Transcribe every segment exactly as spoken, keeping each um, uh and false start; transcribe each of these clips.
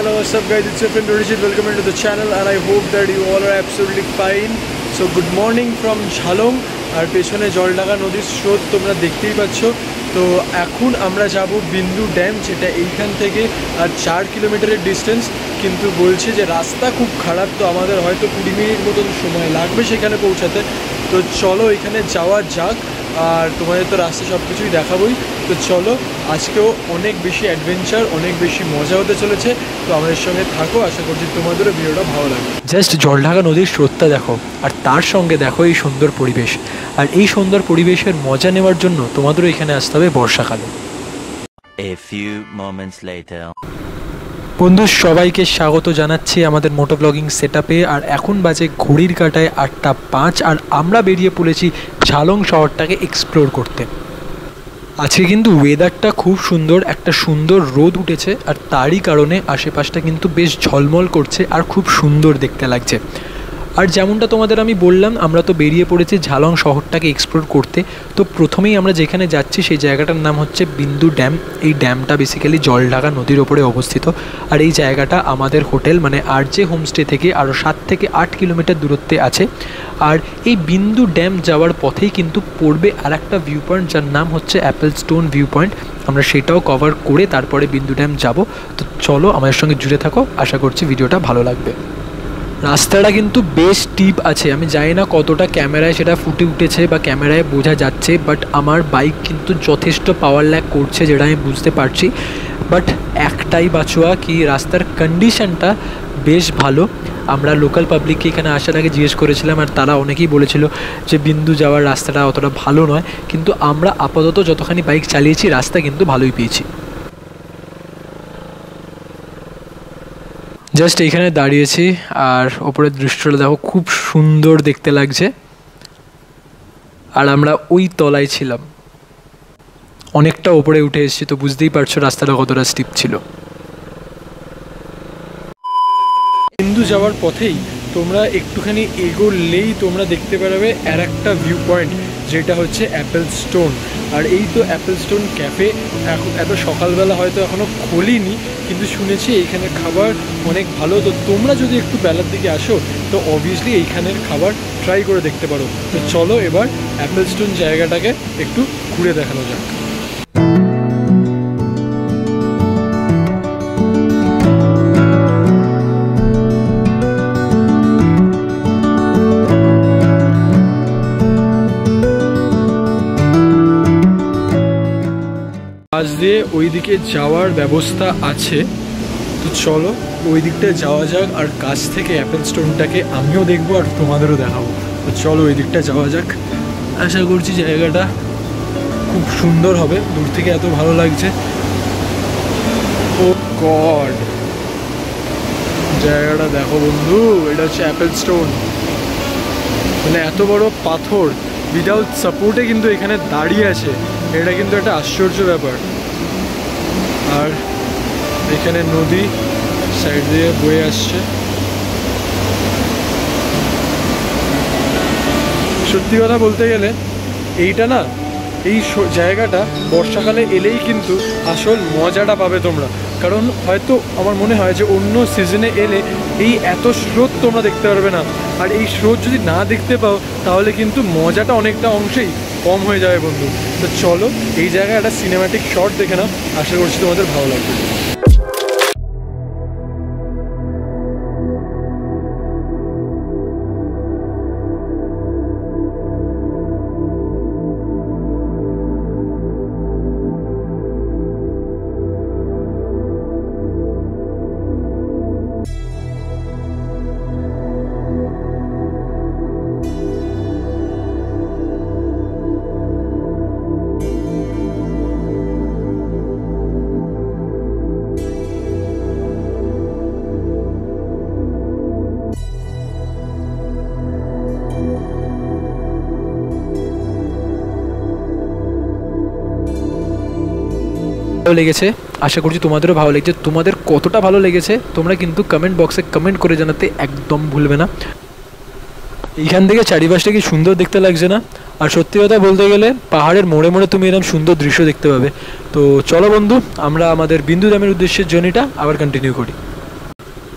Hello, what's up guys, it's your friend Rijit. Welcome into the channel and I hope that you all are absolutely fine. So good morning from Jhalong. আর পেছনে জলডাকা নদীর স্রোত তোমরা দেখতেই পাচ্ছ। তো এখন আমরা যাব বিন্দু ড্যাম, যেটা এইখান থেকে আর চার কিলোমিটারের ডিস্টেন্স, কিন্তু বলছে যে রাস্তা খুব খারাপ, তো আমাদের হয়তো কুড়ি মিনিট মতন সময় লাগবে সেখানে পৌঁছাতে। তো চলো এখানে যাওয়া যাক, আর তোমাদের তো রাস্তা সব কিছুই দেখাবই। তো চলো, আজকেও অনেক বেশি অ্যাডভেঞ্চার, অনেক বেশি মজা হতে চলেছে, তো আমাদের সঙ্গে থাকো। আশা করছি তোমাদেরও ভিডিওটা ভালো লাগবে। জাস্ট জলঢাকা নদীর স্রোতটা দেখো, আর তার সঙ্গে দেখো এই সুন্দর পরিবেশ। আর এই সুন্দর পরিবেশের মজা নেওয়ার জন্য তোমাদেরও এখানে আসতে হবে বর্ষাকালে। বন্ধু সবাইকে স্বাগত জানাচ্ছি আমাদের মোটো ব্লগিং সেট আপে। আর এখন বাজে ঘড়ির কাঁটায় আটটা পাঁচ, আর আমরা বেরিয়ে পড়েছি ঝালং শহরটাকে এক্সপ্লোর করতে। আজকে কিন্তু ওয়েদারটা খুব সুন্দর, একটা সুন্দর রোদ উঠেছে, আর তারই কারণে আশেপাশটা কিন্তু বেশ ঝলমল করছে আর খুব সুন্দর দেখতে লাগছে। আর যেমনটা তোমাদের আমি বললাম, আমরা তো বেরিয়ে পড়েছি ঝালং শহরটাকে এক্সপ্লোর করতে। তো প্রথমেই আমরা যেখানে যাচ্ছি সেই জায়গাটার নাম হচ্ছে বিন্দু ড্যাম। এই ড্যামটা বেসিক্যালি জলঢাকা নদীর ওপরে অবস্থিত, আর এই জায়গাটা আমাদের হোটেল মানে আরজে হোমস্টে থেকে আরও সাত থেকে আট কিলোমিটার দূরত্বে আছে। আর এই বিন্দু ড্যাম যাওয়ার পথেই কিন্তু পড়বে আর একটা ভিউ পয়েন্ট, যার নাম হচ্ছে অ্যাপেল স্টোন ভিউ পয়েন্ট। আমরা সেটাও কভার করে তারপরে বিন্দু ড্যাম যাব। তো চলো আমাদের সঙ্গে জুড়ে থাকো, আশা করছি ভিডিওটা ভালো লাগবে। রাস্তাটা কিন্তু বেশ টিপ আছে, আমি জানি না কতটা ক্যামেরায় সেটা ফুটে উঠেছে বা ক্যামেরায় বোঝা যাচ্ছে, বাট আমার বাইক কিন্তু যথেষ্ট পাওয়ার ল্যাগ করছে যেটা আমি বুঝতে পারছি। বাট একটাই বাঁচোয়া কি রাস্তার কন্ডিশনটা বেশ ভালো। আমরা লোকাল পাবলিককে এখানে আসার আগে জিজ্ঞেস করেছিলাম, আর তারা অনেকেই বলেছিল যে বিন্দু যাওয়ার রাস্তাটা অতটা ভালো নয়, কিন্তু আমরা আপাতত যতখানি বাইক চালিয়েছি রাস্তা কিন্তু ভালোই পেয়েছি। জাস্ট এইখানে দাঁড়িয়েছি, আর ওপরের দৃশ্যটা দেখো খুব সুন্দর দেখতে লাগছে। আর আমরা ওই তলায় ছিলাম, অনেকটা ওপরে উঠে এসেছি, তো বুঝতেই পারছো রাস্তাটা কতটা স্টিপ ছিল। বিন্দু যাওয়ার পথেই তোমরা একটুখানি এগোলেই তোমরা দেখতে পারবে আর একটা ভিউ পয়েন্ট, যেটা হচ্ছে অ্যাপেল স্টোন। আর এই তো অ্যাপেল স্টোন ক্যাফে, এখন এত সকালবেলা হয়তো এখনও খোলেনি, কিন্তু শুনেছি এইখানে খাবার অনেক ভালো। তো তোমরা যদি একটু বেলার দিকে আসো তো অবভিয়াসলি এইখানের খাবার ট্রাই করে দেখতে পারো। তো চলো এবার অ্যাপেল স্টোন জায়গাটাকে একটু ঘুরে দেখানো যাক। পাশ দিয়ে ওইদিকে যাওয়ার ব্যবস্থা আছে, তো চলো ওই দিকটা যাওয়া যাক। আর কাছ থেকে অ্যাপেল স্টোনটাকে আমিও দেখবো আর তোমাদেরও দেখাবো। তো চলো ওই দিকটা যাওয়া যাক। আশা করছি জায়গাটা খুব সুন্দর হবে, দূর থেকে এত ভালো লাগছে। ও গড, জায়গাটা দেখো বন্ধু, এটা হচ্ছে অ্যাপেল স্টোন, মানে এত বড় পাথর উইদাউট সাপোর্টে কিন্তু এখানে দাঁড়িয়ে আছে, এটা কিন্তু একটা আশ্চর্য ব্যাপার। আর এখানে নদী সাইড দিয়ে বয়ে আসছে। সত্যি কথা বলতে গেলে এইটা না, এই জায়গাটা বর্ষাকালে এলেই কিন্তু আসল মজাটা পাবে তোমরা, কারণ হয়তো আমার মনে হয় যে অন্য সিজনে এলে এই এত স্রোত তোমরা দেখতে পারবে না। আর এই স্রোত যদি না দেখতে পাও তাহলে কিন্তু মজাটা অনেকটা অংশেই কম হয়ে যাবে বন্ধু। তো চলো এই জায়গায় একটা সিনেম্যাটিক শট দেখে নাও, আশা করছি তোমাদের ভালো লাগবে। লেগেছে, আশা করছি তোমাদেরও ভালো লেগেছে। তোমাদের কতটা ভালো লেগেছে তোমরা কিন্তু কমেন্ট বক্সে কমেন্ট করে জানাতে একদম ভুলবে না। এইখান থেকে চারিপাশটা কি সুন্দর দেখতে লাগছে না? আর সত্যি কথা বলতে গেলে পাহাড়ের মোড়ে মোড়ে তুমি এরকম সুন্দর দৃশ্য দেখতে পাবে। তো চলো বন্ধু, আমরা আমাদের বিন্দু ড্যামের উদ্দেশ্যের জার্নিটা আবার কন্টিনিউ করি।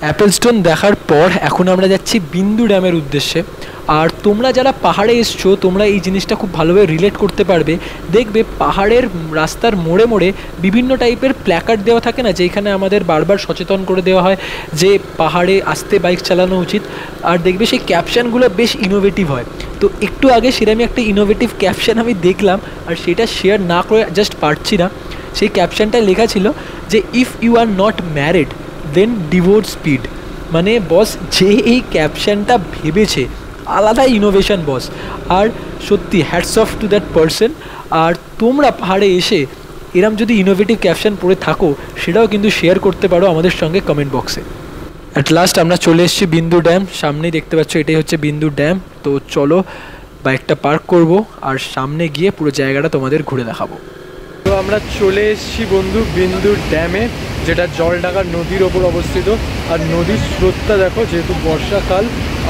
অ্যাপেল স্টোন দেখার পর এখন আমরা যাচ্ছি বিন্দু ড্যামের উদ্দেশ্যে। আর তোমরা যারা পাহাড়ে এসছো তোমরা এই জিনিসটা খুব ভালোভাবে রিলেট করতে পারবে। দেখবে পাহাড়ের রাস্তার মোড়ে মোড়ে বিভিন্ন টাইপের প্ল্যাকার্ড দেওয়া থাকে না, যেখানে আমাদের বারবার সচেতন করে দেওয়া হয় যে পাহাড়ে আস্তে বাইক চালানো উচিত। আর দেখবে সেই ক্যাপশানগুলো বেশ ইনোভেটিভ হয়। তো একটু আগে সেরকমই একটা ইনোভেটিভ ক্যাপশান আমি দেখলাম, আর সেটা শেয়ার না করে জাস্ট পারছি না। সেই ক্যাপশানটায় লেখা ছিল যে if you are not married then divorce speed. মানে বস যে এই ক্যাপশানটা ভেবেছে আলাদা ইনোভেশন বস, আর সত্যি hats off to that person. আর তোমরা পাহাড়ে এসে এরম যদি ইনোভেটিভ ক্যাপশান পড়ে থাকো সেটাও কিন্তু শেয়ার করতে পারো আমাদের সঙ্গে কমেন্ট বক্সে। অ্যাট লাস্ট আমরা চলে এসেছি বিন্দু ড্যাম, সামনেই দেখতে পাচ্ছ এটাই হচ্ছে বিন্দু ড্যাম। তো চলো বাইকটা পার্ক করব আর সামনে গিয়ে পুরো জায়গাটা তোমাদের ঘুরে দেখাবো। তো আমরা চলে এসেছি বন্ধু বিন্দু ড্যামে, যেটা জলঢাকা নদীর ওপর অবস্থিত। আর নদীর স্রোতটা দেখো, যেহেতু বর্ষাকাল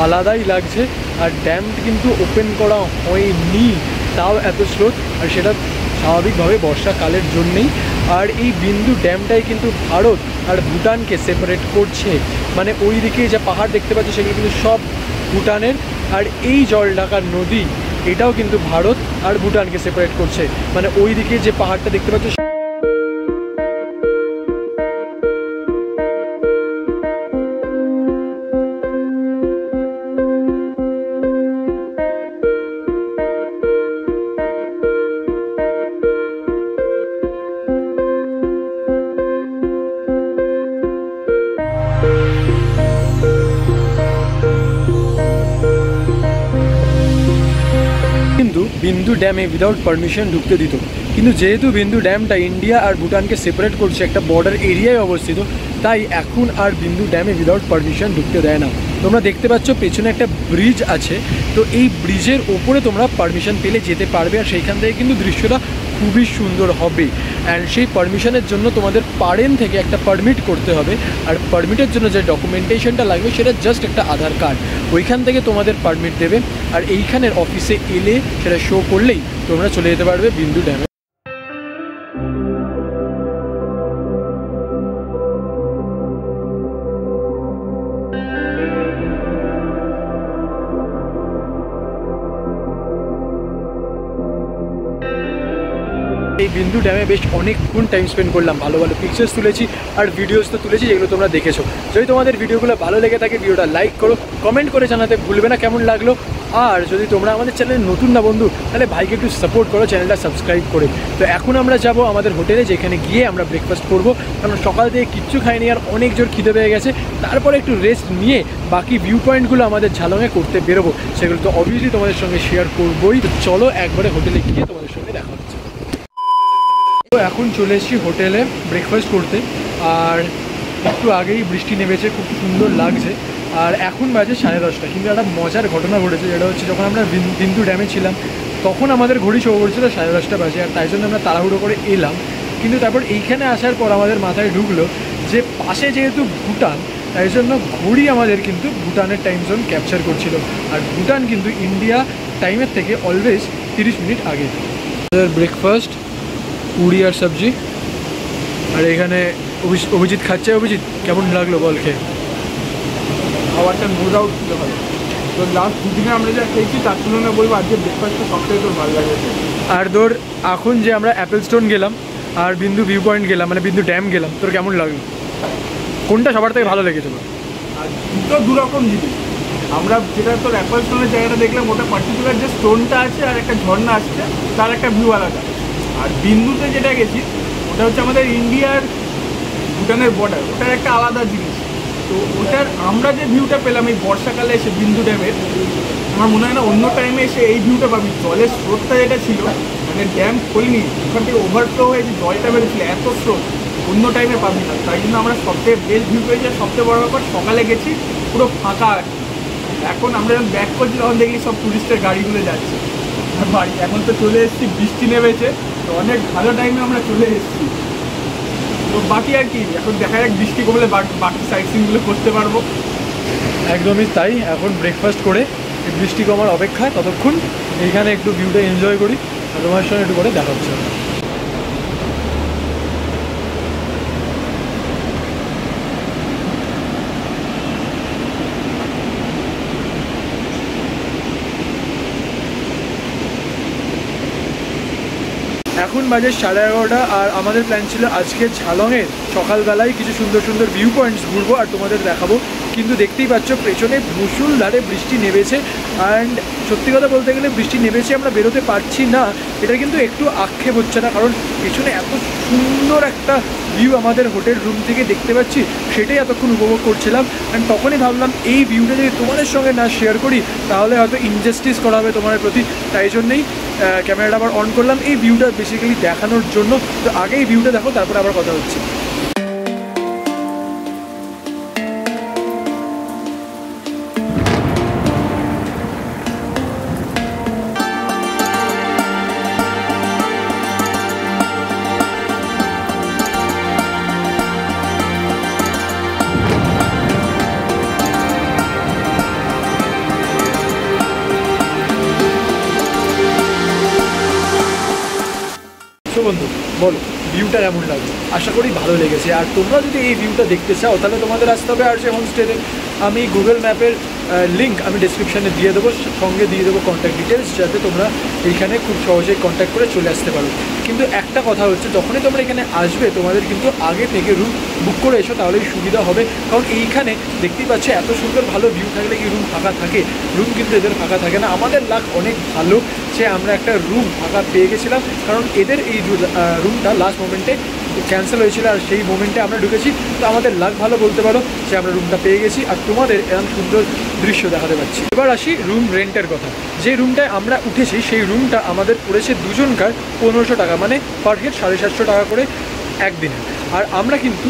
আলাদাই লাগছে। আর ড্যামটি কিন্তু ওপেন করা হয়নি, তাও এত স্রোত, আর সেটা স্বাভাবিকভাবে বর্ষাকালের জন্যেই। আর এই বিন্দু ড্যামটাই কিন্তু ভারত আর ভুটানকে সেপারেট করছে। মানে ওই দিকে যে পাহাড় দেখতে পাচ্ছি সেগুলো কিন্তু সব ভুটানের, আর এই জলঢাকা নদী এটাও কিন্তু ভারত আর ভুটানকে সেপারেট করছে। মানে ওই দিকে যে পাহাড়টা দেখতে পাচ্ছি বিন্দু ড্যামে উইদাউট পারমিশন ঢুকতে দিত, কিন্তু যেহেতু বিন্দু ড্যামটা ইন্ডিয়া আর ভুটানকে সেপারেট করছে, একটা বর্ডার এরিয়ায় অবস্থিত, তাই এখন আর বিন্দু ড্যামে উইদাউট পারমিশন ঢুকতে দেয় না। তোমরা দেখতে পাচ্ছ পেছনে একটা ব্রিজ আছে, তো এই ব্রিজের ওপরে তোমরা পারমিশন পেলে যেতে পারবে। আর সেইখান থেকে কিন্তু দৃশ্যটা খুবই সুন্দর হবে। অ্যান্ড সেই পারমিশনের জন্য তোমাদের পারেন থেকে একটা পারমিট করতে হবে, আর পারমিটের জন্য যে ডকুমেন্টেশনটা লাগবে সেটা জাস্ট একটা আধার কার্ড, ওইখান থেকে তোমাদের পারমিট দেবে। আর এইখানের অফিসে এলে সেটা শো করলেই তোমরা চলে যেতে পারবে বিন্দু ড্যামে। এই বিন্দু ড্যামে বেশ অনেকক্ষণ টাইম স্পেন্ড করলাম, ভালো ভালো পিকচার্স তুলেছি আর ভিডিওস তো তুলেছি যেগুলো তোমরা দেখেছো। যদি তোমাদের ভিডিওগুলো ভালো লেগে থাকে ভিডিওটা লাইক করো, কমেন্ট করে জানাতে ভুলবে না কেমন লাগলো। আর যদি তোমরা আমাদের চ্যানেলে নতুন না বন্ধু, তাহলে ভাইকে একটু সাপোর্ট করো চ্যানেলটা সাবস্ক্রাইব করে। তো এখন আমরা যাব আমাদের হোটেলে, যেখানে গিয়ে আমরা ব্রেকফাস্ট করবো। আমরা সকাল থেকে কিচ্ছু খাইনি আর অনেক জোর খিদে পেয়ে গেছে। তারপরে একটু রেস্ট নিয়ে বাকি ভিউ পয়েন্টগুলো আমাদের ঝালংয়ে করতে বেরোবো, সেগুলো তো অবভিয়াসলি তোমাদের সঙ্গে শেয়ার করবোই। তো চলো একবারে হোটেলে গিয়ে তোমাদের সঙ্গে দেখা হচ্ছে। তো এখন চলে এসেছি হোটেলে ব্রেকফাস্ট করতে, আর একটু আগেই বৃষ্টি নেমেছে, খুব সুন্দর লাগছে। আর এখন বাজে সাড়ে দশটা। কিন্তু একটা মজার ঘটনা ঘটেছে, যেটা হচ্ছে যখন আমরা বিন্দু ড্যামে ছিলাম তখন আমাদের ঘড়ি শো করছিল সাড়ে দশটা বাজে, আর তাই জন্য আমরা তাড়াহুড়ো করে এলাম। কিন্তু তারপর এইখানে আসার পর আমাদের মাথায় ঢুকলো যে পাশে যেহেতু ভুটান, তাই জন্য ঘড়ি আমাদের কিন্তু ভুটানের টাইম জোন ক্যাপচার করছিল। আর ভুটান কিন্তু ইন্ডিয়া টাইমের থেকে অলওয়েজ তিরিশ মিনিট আগে। ব্রেকফাস্ট পুরি আর সবজি, আর এখানে অভিজিৎ খাচ্ছে। অভিজিৎ, কেমন লাগলো বল খেয়ে? খাবারটা নো ডাউট ছিল ভালো। তো লাস্ট দুদিনে আমরা যা খেয়েছি তার তুলনায় বলবো আজকে ব্রেকফাস্টটা সবটাই তোর ভালো লাগেছে। আর ধর এখন যে আমরা অ্যাপেল স্টোন গেলাম আর বিন্দু ভিউ পয়েন্ট গেলাম, মানে বিন্দু ড্যাম গেলাম, তোর কেমন লাগলো? কোনটা সবার থেকে ভালো লেগেছিল? আর দুটো দুরকম জিনিস। আমরা যেটা তোর অ্যাপেল স্টোনের জায়গাটা দেখলাম, ওটা পার্টিকুলার যে স্টোনটা আছে আর একটা ঝর্ণা আসছে, তার একটা ভিউ আলাদা। আর বিন্দুতে যেটা গেছি ওটা হচ্ছে আমাদের ইন্ডিয়ার ভুটানের বর্ডার, ওটার একটা আলাদা জিনিস। তো ওটার আমরা যে ভিউটা পেলাম এই বর্ষাকালে এসে বিন্দু ড্যামের, আমার মনে হয় না অন্য টাইমে এসে এই ভিউটা পাবি। জলের স্রোতটা যেটা ছিল, মানে ড্যাম খোলেনি, ওখান থেকে ওভারফ্লো হয়ে যে জলটা বেরোছিল, এত স্রোত অন্য টাইমে পাবি না। তাই জন্য আমরা সবথেকে বেস্ট ভিউ পেয়েছি। সবচেয়ে বড় ব্যাপার সকালে গেছি পুরো ফাঁকা। এখন আমরা যখন ব্যাক করছি তখন দেখি সব টুরিস্টের গাড়িগুলো যাচ্ছে বাড়ি। এখন তো চলে এসেছি, বৃষ্টি নেমেছে, তো অনেক ভালো টাইমে আমরা চলে এসেছি। তো বাকি আর কি, এখন দেখা যাক বৃষ্টি কমলে বাকি সাইট সিনগুলো করতে পারবো। একদমই তাই। এখন ব্রেকফাস্ট করে বৃষ্টি কমার অপেক্ষা, ততক্ষণ এইখানে একটু ভিউটা এনজয় করি। আর তোমার সঙ্গে একটু করে দেখা হচ্ছে। এখন বাজে সাড়ে এগারোটা, আর আমাদের প্ল্যান ছিল আজকে ঝালংয়ের সকালবেলায় কিছু সুন্দর সুন্দর ভিউ পয়েন্টস ঘুরবো আর তোমাদের দেখাবো, কিন্তু দেখতেই পাচ্ছ পেছনে মুষলধারে বৃষ্টি নেমেছে। অ্যান্ড সত্যি কথা বলতে গেলে বৃষ্টি নেমেছে, আমরা বেরোতে পারছি না, এটা কিন্তু একটু আক্ষেপ হচ্ছে না, কারণ পেছনে এত সুন্দর একটা ভিউ আমাদের হোটেল রুম থেকে দেখতে পাচ্ছি, সেটাই এতক্ষণ উপভোগ করছিলাম। অ্যান্ড তখনই ভাবলাম এই ভিউটা যদি তোমাদের সঙ্গে না শেয়ার করি তাহলে হয়তো ইনজাস্টিস করা হবে তোমাদের প্রতি, তাই জন্যেই ক্যামেরাটা আবার অন করলাম এই ভিউটা বেসিক্যালি দেখানোর জন্য। তো আগে এই ভিউটা দেখো, তারপরে আবার কথা হচ্ছে। বন্ধু বলো ভিউটা কেমন লাগলো? আশা করি ভালো লেগেছে। আর তোমরা যদি এই ভিউটা দেখতে চাও তাহলে তোমাদের আসতে হবে আর যে হোমস্টেতে। আমি গুগল ম্যাপের লিঙ্ক আমি ডিসক্রিপশানে দিয়ে দেবো, সঙ্গে দিয়ে দেবো কন্ট্যাক্ট ডিটেলস, যাতে তোমরা এইখানে খুব সহজেই কন্ট্যাক্ট করে চলে আসতে পারো। কিন্তু একটা কথা হচ্ছে, যখনই তোমরা এখানে আসবে তোমাদের কিন্তু আগে থেকে রুম বুক করে এসো, তাহলেই সুবিধা হবে, কারণ এইখানে দেখতেই পাচ্ছ এত সুন্দর ভালো ভিউ থাকলে কি রুম ফাঁকা থাকে? রুম কিন্তু এদের ফাঁকা থাকে না। আমাদের লাক অনেক ভালো যে আমরা একটা রুম ফাঁকা পেয়ে গেছিলাম, কারণ এদের এই রুমটা লাস্ট মোমেন্টে ক্যান্সেল হয়েছিল আর সেই মোমেন্টে আমরা ঢুকেছি। তো আমাদের লাক ভালো বলতে পারো যে আমরা রুমটা পেয়ে গেছি আর তোমাদের এরকম সুন্দর দৃশ্য দেখাতে পাচ্ছি। এবার আসি রুম রেন্টের কথা। যে রুমটায় আমরা উঠেছি সেই রুমটা আমাদের পড়েছে দুজনকার পনেরোশো টাকা, মানে পার হেড সাড়ে সাতশো টাকা করে একদিনে। আর আমরা কিন্তু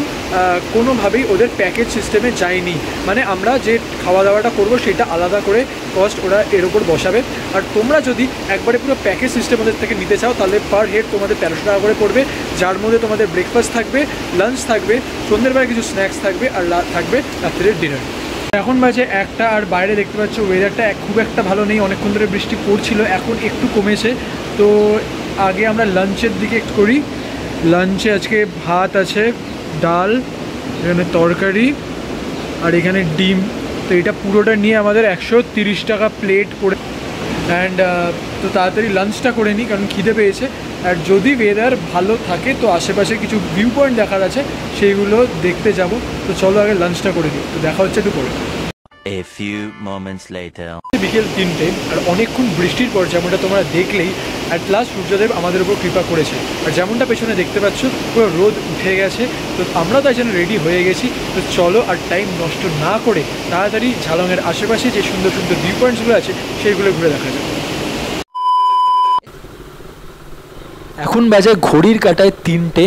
কোনোভাবেই ওদের প্যাকেজ সিস্টেমে যাইনি, মানে আমরা যে খাওয়া দাওয়াটা করবো সেটা আলাদা করে কস্ট ওরা এর ওপর বসাবে। আর তোমরা যদি একবারে পুরো প্যাকেজ সিস্টেম ওদের থেকে নিতে চাও তাহলে পার হেড তোমাদের তেরোশো টাকা করে পড়বে, যার মধ্যে তোমাদের ব্রেকফাস্ট থাকবে, লাঞ্চ থাকবে, সন্ধ্যেবেলায় কিছু স্ন্যাক্স থাকবে আর থাকবে রাত্রের ডিনার। এখন বাজে একটা, আর বাইরে দেখতে পাচ্ছ ওয়েদারটা খুব একটা ভালো নেই, অনেকক্ষণ ধরে বৃষ্টি পড়ছিল, এখন একটু কমেছে। তো আগে আমরা লাঞ্চের দিকে করি। লাঞ্চে আজকে ভাত আছে, ডাল, এখানে তরকারি আর এখানে ডিম। তো এটা পুরোটা নিয়ে আমাদের একশো তিরিশ টাকা প্লেট পড়ে। অ্যান্ড তো তাড়াতাড়ি লাঞ্চটা করে নিই কারণ খিদে পেয়েছে। আর যদি ওয়েদার ভালো থাকে তো আশেপাশে কিছু ভিউ পয়েন্ট দেখার আছে, সেইগুলো দেখতে যাব। তো চলো আগে লাঞ্চটা করে নিই, তো দেখা হচ্ছে একটু পরে। A few moments later. বিকেল তিনটে, আর অনেকক্ষণ বৃষ্টির পর যেমনটা তোমরা দেখলেই অ্যাট লাস্ট সূর্যদেব আমাদের উপর কৃপা করেছে, আর যেমনটা পেছনে দেখতে পাচ্ছ পুরো রোদ উঠে গেছে। তো আমরা তাই জন্য রেডি হয়ে গেছি। তো চলো আর টাইম নষ্ট না করে তাড়াতাড়ি ঝালংয়ের আশেপাশে যে সুন্দর সুন্দর ভিউ পয়েন্টসগুলো আছে সেইগুলো ঘুরে দেখা যাবে। এখন বাজে ঘড়ির কাঁটায় তিনটে,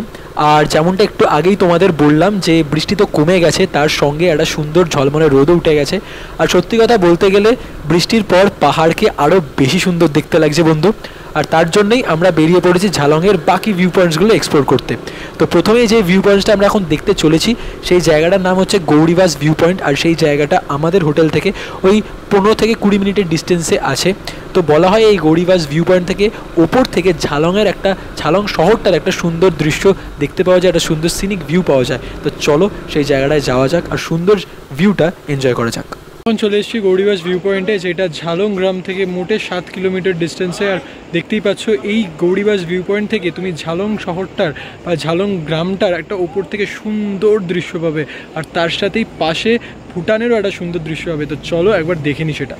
আর যেমনটা একটু আগেই তোমাদের বললাম যে বৃষ্টি তো কমে গেছে, তার সঙ্গে একটা সুন্দর ঝলমলে রোদও উঠে গেছে। আর সত্যি কথা বলতে গেলে বৃষ্টির পর পাহাড়কে আরও বেশি সুন্দর দেখতে লাগছে বন্ধু, আর তার জন্যই আমরা বেরিয়ে পড়েছি ঝালংয়ের বাকি ভিউ পয়েন্টসগুলো এক্সপ্লোর করতে। তো প্রথমে যে ভিউ পয়েন্টসটা আমরা এখন দেখতে চলেছি সেই জায়গাটার নাম হচ্ছে গৌরিবাস ভিউ পয়েন্ট, আর সেই জায়গাটা আমাদের হোটেল থেকে ওই পনেরো থেকে কুড়ি মিনিটের ডিস্টেন্সে আছে। তো বলা হয় এই গৌরিবাস ভিউ পয়েন্ট থেকে ওপর থেকে ঝালংয়ের একটা ঝালং শহরটার একটা সুন্দর দৃশ্য দেখতে পাওয়া যায়, একটা সুন্দর সিনিক ভিউ পাওয়া যায়। তো চলো সেই জায়গাটায় যাওয়া যাক আর সুন্দর ভিউটা এনজয় করা যাক। এখন চলে এসেছি গৌরিবাস ভিউ পয়েন্টে, যেটা ঝালং গ্রাম থেকে মোটে সাত কিলোমিটার ডিস্টেন্সে। আর দেখতেই পাচ্ছ এই গৌরিবাস ভিউ পয়েন্ট থেকে তুমি ঝালং শহরটার বা ঝালং গ্রামটার একটা ওপর থেকে সুন্দর দৃশ্য পাবে, আর তার সাথেই পাশে ভুটানেরও একটা সুন্দর দৃশ্য পাবে। তো চলো একবার দেখে নি সেটা।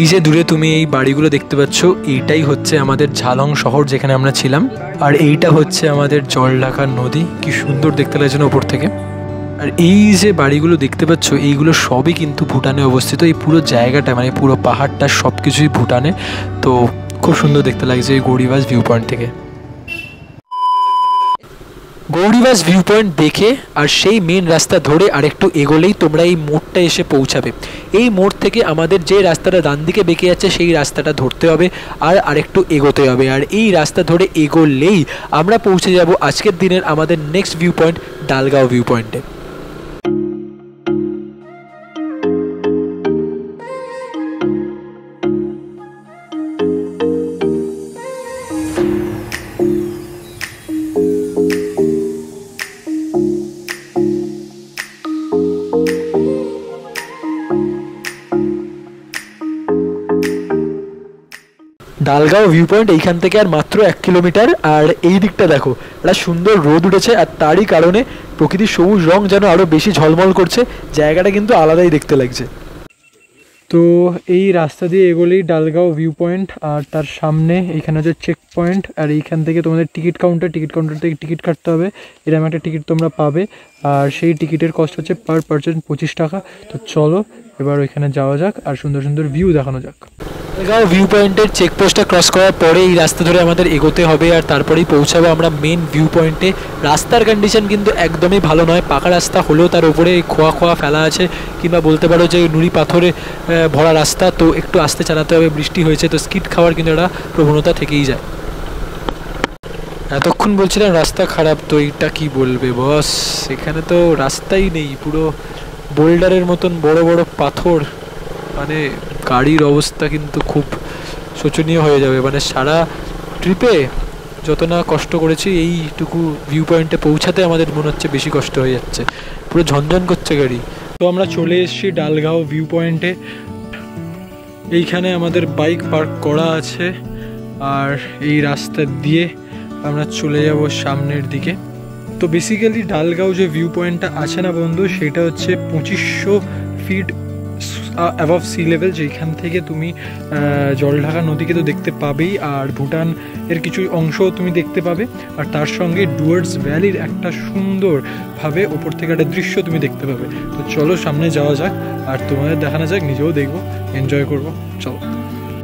এই যে দূরে তুমি এই বাড়িগুলো দেখতে পাচ্ছ, এইটাই হচ্ছে আমাদের ঝালং শহর যেখানে আমরা ছিলাম, আর এইটা হচ্ছে আমাদের জলঢাকা নদী। কি সুন্দর দেখতে লাগছে না ওপর থেকে! আর এই যে বাড়িগুলো দেখতে পাচ্ছ এইগুলো সবই কিন্তু ভুটানে অবস্থিত। এই পুরো জায়গাটা মানে পুরো পাহাড়টা সব কিছুই ভুটানে। তো খুব সুন্দর দেখতে লাগছে এই গৌরিবাস ভিউ পয়েন্ট থেকে। গৌরিবাস ভিউ পয়েন্ট দেখে আর সেই মেন রাস্তা ধরে আর একটু এগোলেই তোমরা এই মোড়টা এসে পৌঁছাবে। এই মোড় থেকে আমাদের যে রাস্তাটা ডান দিকে বেঁকে যাচ্ছে সেই রাস্তাটা ধরতে হবে আর আরেকটু এগোতে হবে, আর এই রাস্তা ধরে এগোলেই আমরা পৌঁছে যাব আজকের দিনের আমাদের next view point Dalgaon view পয়েন্টে। ডালগাঁও ভিউ পয়েন্ট এইখান থেকে আর মাত্র এক কিলোমিটার। আর এই দিকটা দেখো, একটা সুন্দর রোদ উঠেছে আর তারই কারণে প্রকৃতির সবুজ রং যেন আরও বেশি ঝলমল করছে, জায়গাটা কিন্তু আলাদাই দেখতে লাগছে। তো এই রাস্তা দিয়ে এগোলেই ডালগাঁও ভিউ পয়েন্ট, আর তার সামনে এইখানে হচ্ছে চেক পয়েন্ট, আর এইখান থেকে তোমাদের টিকিট কাউন্টার, টিকিট কাউন্টার থেকে টিকিট কাটতে হবে, এরকম একটা টিকিট তোমরা পাবে, আর সেই টিকিটের কস্ট হচ্ছে পার পারসন পঁচিশ টাকা। তো চলো এবার ওইখানে যাওয়া যাক আর সুন্দর সুন্দর ভিউ দেখানো যাক। ডালগাঁও ভিউ পয়েন্টের চেকপোস্টটা ক্রস করার পরে এই রাস্তা ধরে আমাদের এগোতে হবে, আর তারপরেই পৌঁছাবো আমরা মেন ভিউ পয়েন্টে। রাস্তার কন্ডিশন কিন্তু একদমই ভালো নয়, পাকা রাস্তা হলেও তার উপরে খোয়া খোয়া ফেলা আছে, কিংবা বলতে পারো যে নুড়ি পাথরে ভরা রাস্তা। তো একটু আস্তে চালাতে হবে, বৃষ্টি হয়েছে তো স্কিড খাওয়ার কিন্তু একটা প্রবণতা থেকেই যায়। এতক্ষণ বলছিলাম রাস্তা খারাপ, তো এইটা কি বলবে বস, এখানে তো রাস্তাই নেই, পুরো বোল্ডারের মতন বড় বড় পাথর, মানে গাড়ির অবস্থা কিন্তু খুব শোচনীয় হয়ে যাবে। মানে সারা ট্রিপে যত না কষ্ট করেছি এইটুকু ভিউ পয়েন্টে পৌঁছাতে আমাদের মনে হচ্ছে বেশি কষ্ট হয়ে যাচ্ছে, পুরো ঝনঝন করছে গাড়ি। তো আমরা চলে এসেছি ডালগাঁও ভিউ পয়েন্টে, এইখানে আমাদের বাইক পার্ক করা আছে, আর এই রাস্তা দিয়ে আমরা চলে যাব সামনের দিকে। তো বেসিক্যালি ডালগাঁও যে ভিউ পয়েন্টটা আছে না বন্ধু, সেটা হচ্ছে পঁচিশশো ফিট অ্যাবভ সি লেভেল, যেখান থেকে তুমি জলঢাকা নদীকে তো দেখতে পাবেই, আর ভুটান এর কিছু অংশও তুমি দেখতে পাবে, আর তার সঙ্গে ডুয়ার্স ভ্যালির একটা সুন্দরভাবে ওপর থেকে একটা দৃশ্য তুমি দেখতে পাবে। তো চলো সামনে যাওয়া যাক আর তোমাদের দেখানো যাক, নিজেও দেখবো, এনজয় করবো। চলো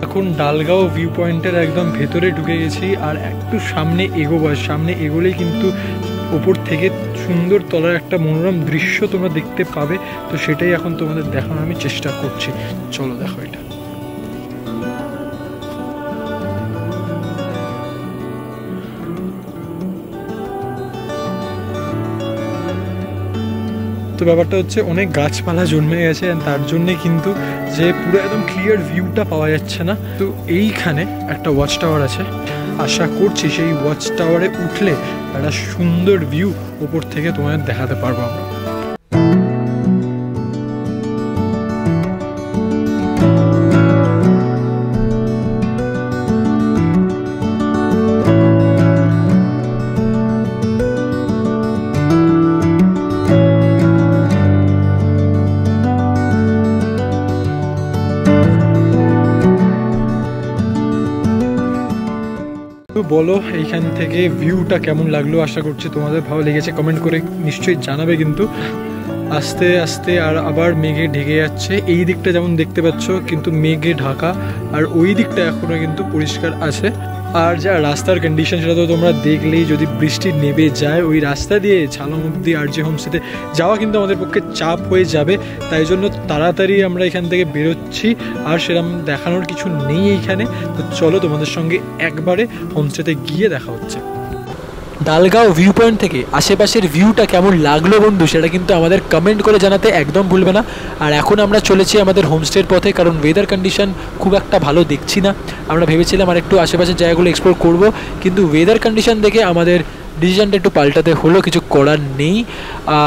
এখন ডালগাঁও ভিউ পয়েন্টের একদম ভেতরে ঢুকে গেছি, আর একটু সামনে এগোবো, সামনে এগোলেই কিন্তু ওপর থেকে সুন্দর তলার একটা মনোরম দৃশ্য তোমরা দেখতে পাবে। তো সেটাই এখন তোমাদের দেখানোর আমি চেষ্টা করছি, চলো দেখো এটা। তো ব্যাপারটা হচ্ছে অনেক গাছপালা জন্মে গেছে, তার জন্যে কিন্তু যে পুরো একদম ক্লিয়ার ভিউটা পাওয়া যাচ্ছে না। তো এইখানে একটা ওয়াচ টাওয়ার আছে, আশা করছি সেই ওয়াচ টাওয়ারে উঠলে একটা সুন্দর ভিউ ওপর থেকে তোমাদের দেখাতে পারবো আমরা। বলো এইখান থেকে ভিউটা কেমন লাগলো, আশা করছি তোমাদের ভালো লেগেছে, কমেন্ট করে নিশ্চয়ই জানাবে। কিন্তু আস্তে আস্তে আর আবার মেঘে ঢেকে যাচ্ছে, এই দিকটা যেমন দেখতে পাচ্ছ কিন্তু মেঘে ঢাকা, আর ওই দিকটা এখনও কিন্তু পরিষ্কার আছে। আর যা রাস্তার কন্ডিশন সেটা তো তোমরা দেখলেই, যদি বৃষ্টি নেমে যায় ওই রাস্তা দিয়ে ঝালং অব্দি আর জে হোমস্টেতে যাওয়া কিন্তু আমাদের পক্ষে চাপ হয়ে যাবে, তাই জন্য তাড়াতাড়ি আমরা এখান থেকে বেরোচ্ছি, আর সেরকম দেখানোর কিছু নেই এইখানে। তো চলো তোমাদের সঙ্গে একবারে হোমস্টেতে গিয়ে দেখা হচ্ছে। ডালগাঁও ভিউ পয়েন্ট থেকে আশেপাশের ভিউটা কেমন লাগলো বন্ধু, সেটা কিন্তু আমাদের কমেন্ট করে জানাতে একদম ভুলবে না। আর এখন আমরা চলেছি আমাদের হোমস্টের পথে, কারণ ওয়েদার কন্ডিশন খুব একটা ভালো দেখছি না। আমরা ভেবেছিলাম আর একটু আশেপাশের জায়গাগুলো এক্সপ্লোর করব, কিন্তু ওয়েদার কন্ডিশন দেখে আমাদের ডিসিশনটা একটু পাল্টাতে হলো, কিছু করার নেই।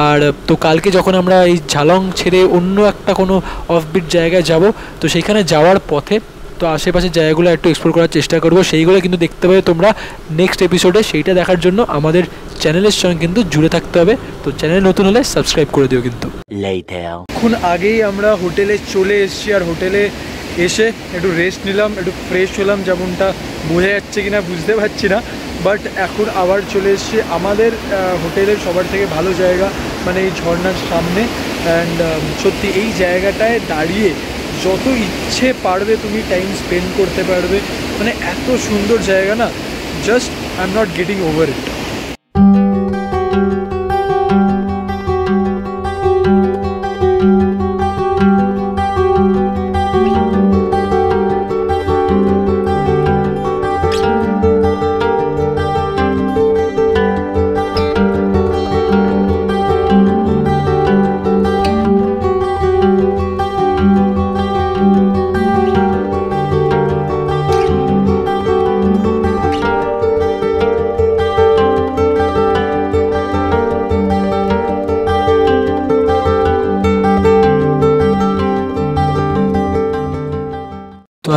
আর তো কালকে যখন আমরা এই ঝালং ছেড়ে অন্য একটা কোনো অফবিট জায়গায় যাব, তো সেখানে যাওয়ার পথে তো আশেপাশের জায়গাগুলো একটু এক্সপ্লোর করার চেষ্টা করবো, সেইগুলো কিন্তু দেখতে পাবে তোমরা নেক্সট এপিসোডে। সেইটা দেখার জন্য আমাদের চ্যানেলের সঙ্গে কিন্তু জুড়ে থাকতে হবে। তো চ্যানেল নতুন হলে সাবস্ক্রাইব করে দিও কিন্তু। এখন আগেই আমরা হোটেলে চলে এসেছি, আর হোটেলে এসে একটু রেস্ট নিলাম, একটু ফ্রেশ হলাম, যেমনটা বোঝা যাচ্ছে কিনা বুঝতে পারছি না, বাট এখন আবার চলে এসেছি আমাদের হোটেলের সবার থেকে ভালো জায়গা, মানে এই ঝর্ণার সামনে। অ্যান্ড সত্যি এই জায়গাটায় দাঁড়িয়ে যত ইচ্ছে পারবে তুমি টাইম স্পেন্ড করতে পারবে, মানে এত সুন্দর জায়গা না, just I am not getting over it.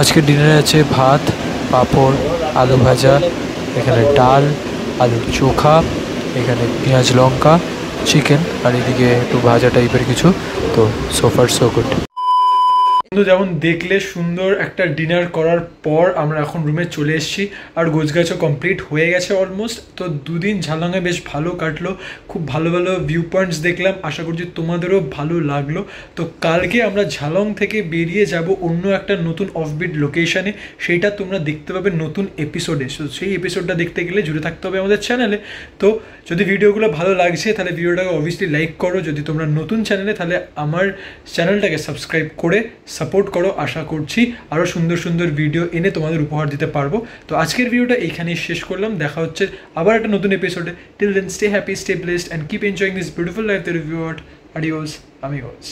আজকে ডিনারে আছে ভাত, পাঁপড়, আলু ভাজা, এখানে ডাল, আলুর চোখা, এখানে পেঁয়াজ লঙ্কা, চিকেন, আর এদিকে একটু ভাজা টাইপের কিছু। তো সো ফার সো গুড। বন্ধু যেমন দেখলে সুন্দর একটা ডিনার করার পর আমরা এখন রুমে চলে এসেছি, আর গোছগাছও কমপ্লিট হয়ে গেছে অলমোস্ট। তো দুদিন ঝালংয়ে বেশ ভালো কাটলো, খুব ভালো ভালো ভিউ পয়েন্টস দেখলাম, আশা করছি তোমাদেরও ভালো লাগলো। তো কালকে আমরা ঝালং থেকে বেরিয়ে যাব অন্য একটা নতুন অফবিট লোকেশানে, সেইটা তোমরা দেখতে পাবে নতুন এপিসোডে। তো সেই এপিসোডটা দেখতে গেলে জুড়ে থাকতে হবে আমাদের চ্যানেলে। তো যদি ভিডিওগুলো ভালো লাগছে তাহলে ভিডিওটাকে অবভিয়াসলি লাইক করো, যদি তোমরা নতুন চ্যানেলে তাহলে আমার চ্যানেলটাকে সাবস্ক্রাইব করে সাপোর্ট করো। আশা করছি আরও সুন্দর সুন্দর ভিডিও এনে তোমাদের উপহার দিতে পারবো। তো আজকের ভিডিওটা এইখানেই শেষ করলাম, দেখা হচ্ছে আবার একটা নতুন এপিসোডে। Till then stay happy, stay blessed, and keep enjoying this beautiful life that you have. আডিওস, আমিগোস।